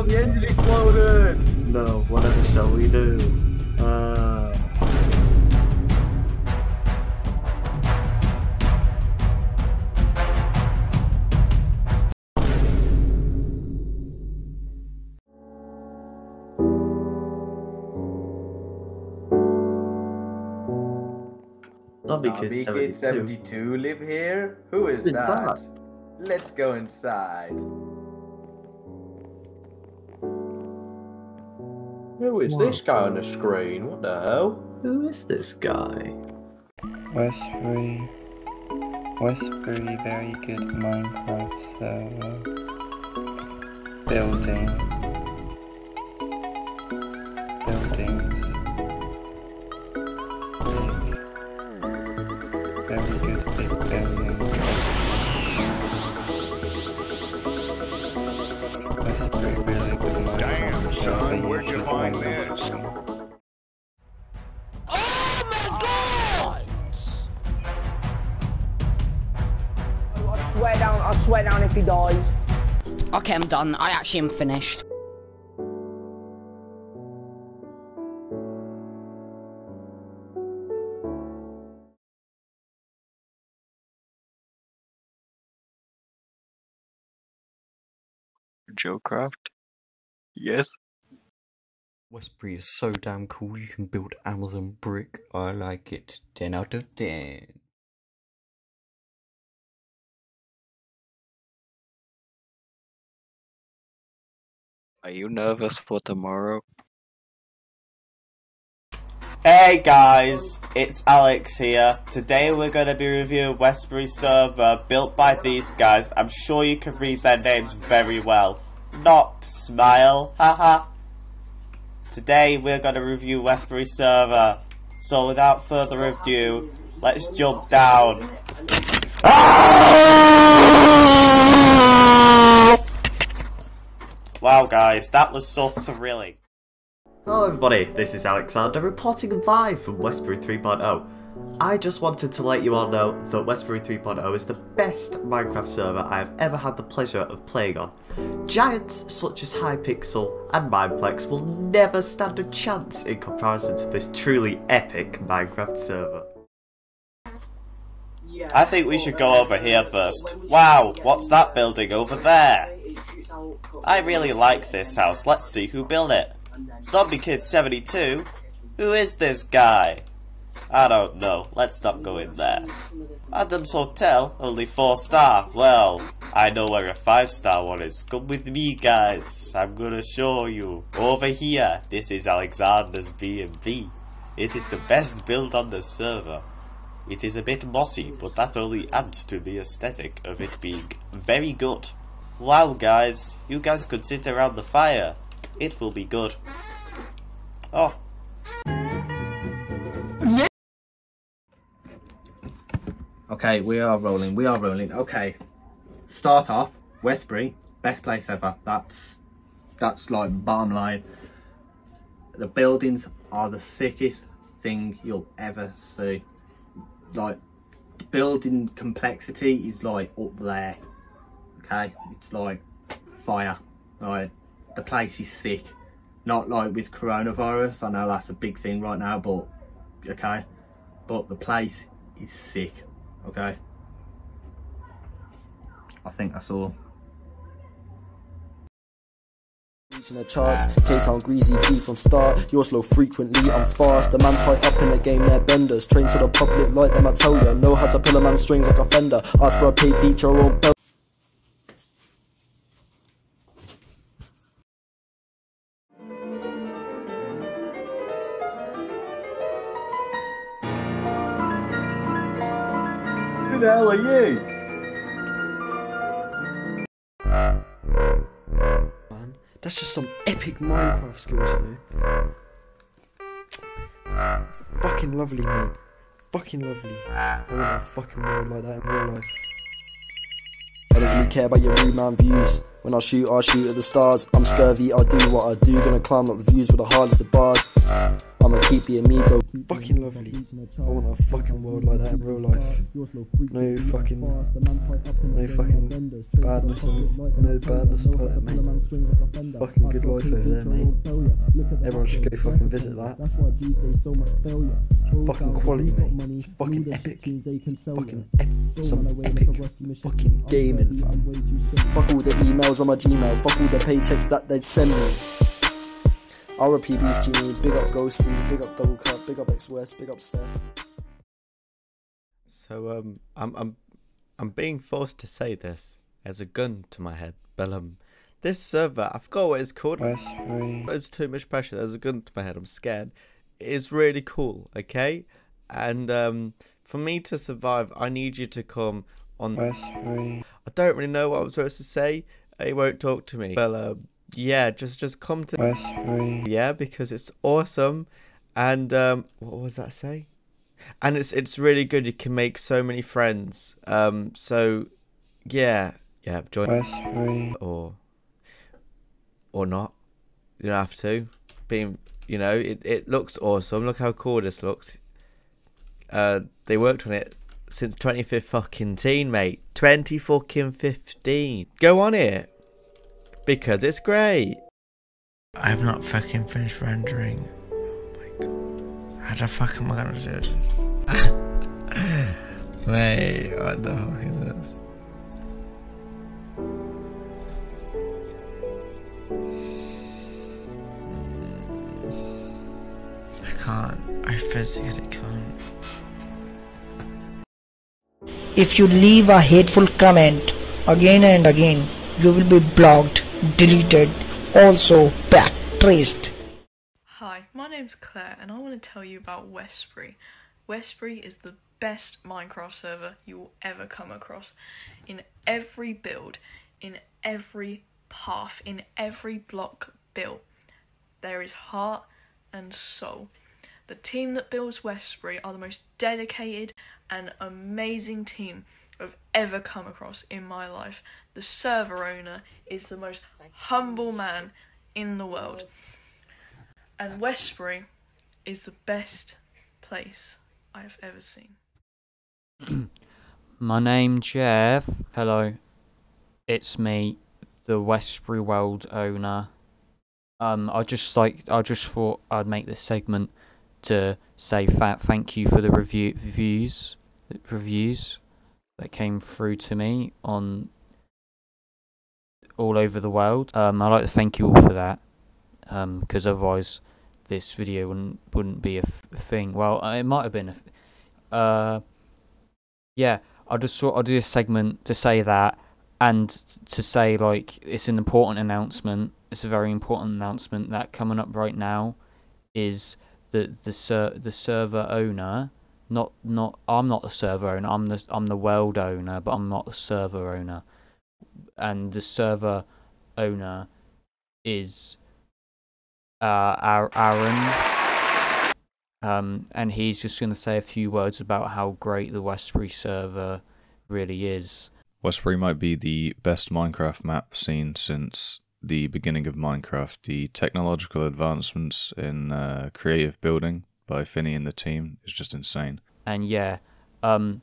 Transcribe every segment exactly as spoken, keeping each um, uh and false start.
Oh, the engine exploded! No, whatever shall we do? Uh... Zombie Kid seventy-two live here? Who is that? that? Let's go inside. Who is what? this guy on the screen? What the hell? Who is this guy? Westbury. Westbury, very good Minecraft server. Building. Buildings. Very good big building. Westbury, really good Minecraft. Damn, son, where'd you find this? I'll swear down if he dies. Okay, I'm done. I actually am finished. Joecraft? Yes? Westbury is so damn cool. You can build Amazon brick. I like it. ten out of ten. Are you nervous for tomorrow? Hey guys, it's Alex here. Today we're going to be reviewing Westbury server built by these guys. I'm sure you can read their names very well. Not smile, haha. Today we're going to review Westbury server. So without further ado, let's jump down. Wow guys, that was so thrilling. Hello everybody, this is Alexander reporting live from Westbury three point oh. I just wanted to let you all know that Westbury three point oh is the best Minecraft server I have ever had the pleasure of playing on. Giants such as Hypixel and Mineplex will never stand a chance in comparison to this truly epic Minecraft server. I think we should go over here first. Wow, what's that building over there? I really like this house. Let's see who built it. Zombie Kid seventy-two? Who is this guy? I don't know. Let's not go in there. Adam's Hotel? Only four star. Well, I know where a five star one is. Come with me, guys. I'm gonna show you. Over here. This is Alexander's B and B. It is the best build on the server. It is a bit mossy, but that only adds to the aesthetic of it being very good. Wow guys, you guys could sit around the fire. It will be good. Oh. Okay, we are rolling, we are rolling. Okay. Start off, Westbury, best place ever. That's, that's like bottom line. The buildings are the sickest thing you'll ever see. Like, building complexity is like up there. Okay, it's like fire. Like the place is sick. Not like with coronavirus, I know that's a big thing right now, but okay, but the place is sick. Okay, I think that's all. In the charts, Kate on greasy G from start. You're slow frequently, I'm fast. The man's quite up in the game, they're benders. Trained to the public like them, I tell ya. Know how to pull a man's strings like a fender. Ask for a paid feature or belt. Who the hell are you? Man, that's just some epic Minecraft skills, you know. It's fucking lovely, mate. Fucking lovely. I want a fucking world like that in real life. I don't really care about your room and views. When I shoot, I shoot at the stars. I'm scurvy, I do what I do. Gonna climb up the views with the hardest of bars. I'ma keep your amigo. Fucking lovely. I want a fucking world like that in real life. No fucking, no fucking badness, no badness about it, mate. Fucking good life over there, mate. Everyone should go fucking visit that. Fucking quality, mate. Fucking epic. Fucking epic. Some epic fucking gaming, fam. Fuck all the emails on my Gmail. Fuck all the paychecks that they'd send me. R I P Beef Genie, big up Ghosty, big up Double Cup, big up X West, big up Seth. So um, I'm I'm I'm being forced to say this as a gun to my head, but um, this server, I forgot what it's called. Westbury. It's too much pressure. There's a gun to my head. I'm scared. It's really cool, okay? And um, for me to survive, I need you to come on. Westbury. I don't really know what I'm supposed to say. It won't talk to me. But um. Yeah, just just come to Westbury. Yeah, because it's awesome, and um, what was that say? And it's it's really good. You can make so many friends. Um, so yeah, yeah, join Westbury. or or not. You don't have to. Being, you know, it it looks awesome. Look how cool this looks. Uh, they worked on it since twenty fifteen fucking teen, mate. Twenty fucking fifteen. Go on it. Because it's great. I've not fucking finished rendering. Oh my god. How the fuck am I gonna do this? Wait, what the fuck is this? I can't. I physically can't. If you leave a hateful comment again and again, you will be blocked, deleted, also backtraced. Hi, my name's Claire and I want to tell you about Westbury. Westbury is the best Minecraft server you will ever come across. In every build, in every path, in every block built, there is heart and soul. The team that builds Westbury are the most dedicated and amazing team I've ever come across in my life. The server owner is the most humble man in the world. And Westbury is the best place I've ever seen. My name's Jeff. Hello. It's me, the Westbury World owner. Um, I just like I just thought I'd make this segment to say fat thank you for the review reviews reviews. that came through to me on all over the world. Um, I'd like to thank you all for that, because um, otherwise this video wouldn't wouldn't be a f thing. Well, it might have been. A f uh, yeah, I just thought I'd do a segment to say that, and to say like it's an important announcement. It's a very important announcement that coming up right now is the the ser the server owner. Not, not. I'm not the server owner. I'm the, I'm the world owner, but I'm not the server owner. And the server owner is, uh, Aaron. Um, and he's just gonna say a few words about how great the Westbury server really is. Westbury might be the best Minecraft map seen since the beginning of Minecraft. The technological advancements in uh, creative building by Finney and the team is just insane. And yeah, um,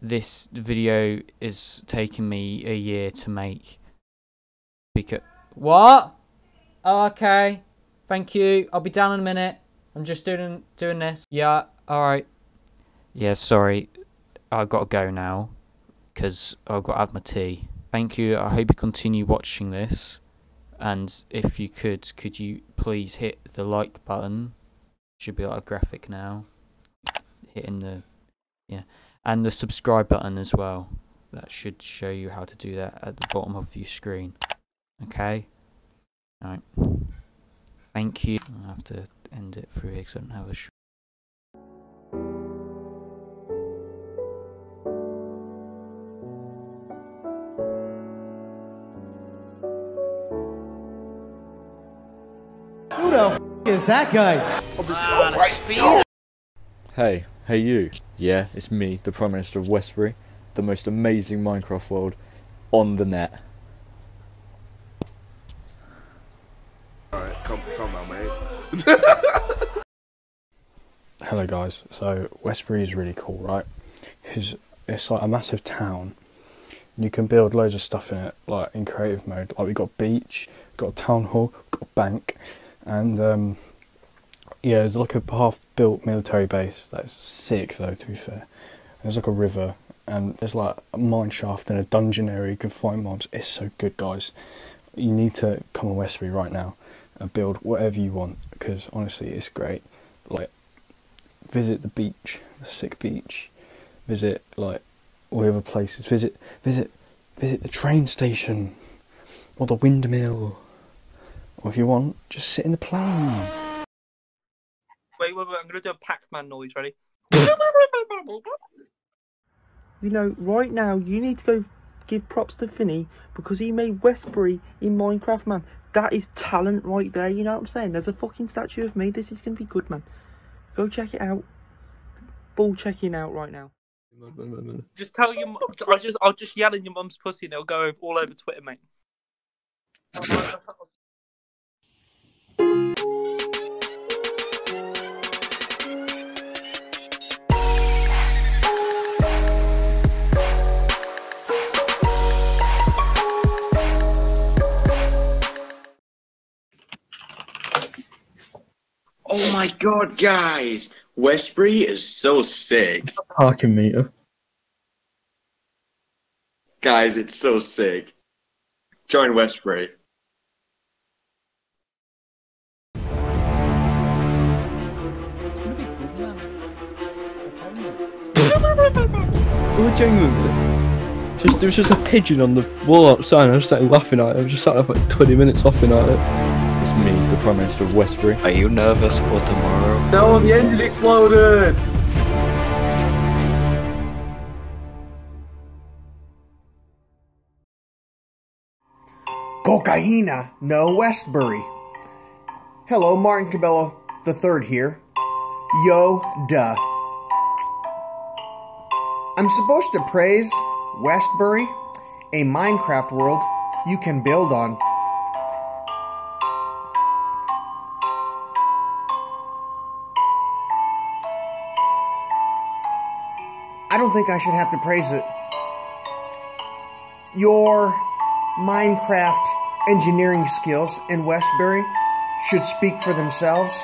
this video is taking me a year to make. Because what? Oh, okay. Thank you. I'll be down in a minute. I'm just doing doing this. Yeah. All right. Yeah. Sorry. I gotta go now, cause I've gotta have my tea. Thank you. I hope you continue watching this. And if you could, could you please hit the like button? Should be like a graphic now, hitting the, yeah, and the subscribe button as well. That should show you how to do that at the bottom of your screen. Okay, all right, thank you. I have to end it through here because I don't have a sh Who the f is that guy? Hey, hey you. Yeah, it's me, the Prime Minister of Westbury, the most amazing Minecraft world on the net. Alright, come, come on, mate. Hello guys, so Westbury is really cool, right? Because it's like a massive town. You can build loads of stuff in it, like in creative mode. Like we've got a beach, we've got a town hall, we've got a bank, and um, yeah, there's like a half-built military base. That's sick though, to be fair. And there's like a river, and there's like a mine shaft and a dungeon area. You can find mobs. It's so good, guys. You need to come on Westbury right now and build whatever you want, because honestly, it's great. Like, visit the beach, the sick beach. Visit like all the other places. Visit, visit, visit the train station or the windmill. Or if you want, just sit in the plane. Wait, wait, wait! I'm gonna do a Pac-Man noise. Ready? You know, right now you need to go give props to Finney because he made Westbury in Minecraft, man. That is talent right there. You know what I'm saying? There's a fucking statue of me. This is gonna be good, man. Go check it out. Ball checking out right now. Just tell your mum. I'll just, I'll just yell in your mum's pussy and it'll go all over Twitter, mate. Oh my god, guys! Westbury is so sick. Parking meter. Guys, it's so sick. Join Westbury. It's gonna be good now. We're genuinely. Just, there was just a pigeon on the wall outside and I was just like laughing at it. I was just sat up like twenty minutes laughing at it. It's me, the Prime Minister of Westbury. Are you nervous for tomorrow? No, the engine exploded! Cocaina, no Westbury. Hello, Martin Cabello the Third here. Yo, duh. I'm supposed to praise Westbury, a Minecraft world you can build on. I don't think I should have to praise it. Your Minecraft engineering skills in Westbury should speak for themselves.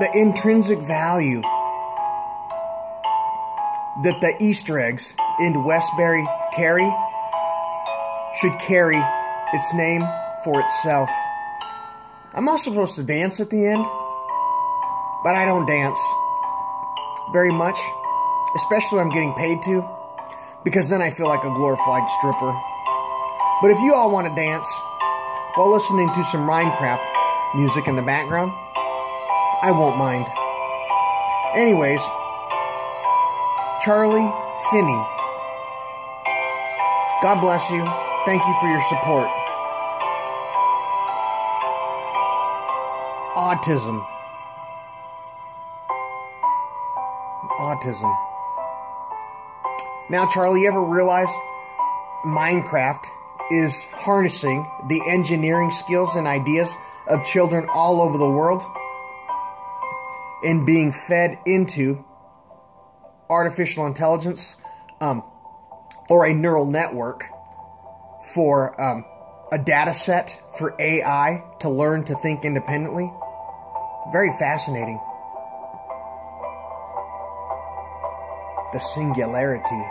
The intrinsic value that the Easter eggs in Westbury carry should carry its name for itself. I'm not supposed to dance at the end, but I don't dance very much, especially when I'm getting paid to, because then I feel like a glorified stripper. But if you all want to dance while listening to some Minecraft music in the background, I won't mind. Anyways, Charlie Finney, God bless you. Thank you for your support. Autism. Autism. Now, Charlie, you ever realize Minecraft is harnessing the engineering skills and ideas of children all over the world and being fed into artificial intelligence um, or a neural network for um, a data set for A I to learn to think independently? Very fascinating. The singularity.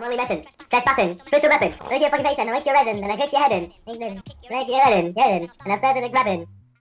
I'm only messing. Trespassing. Special weapon. I lick your fucking face in. I lick your resin. Then I kick your head in. Then I kick your head in. Get in. And I said that I grab in.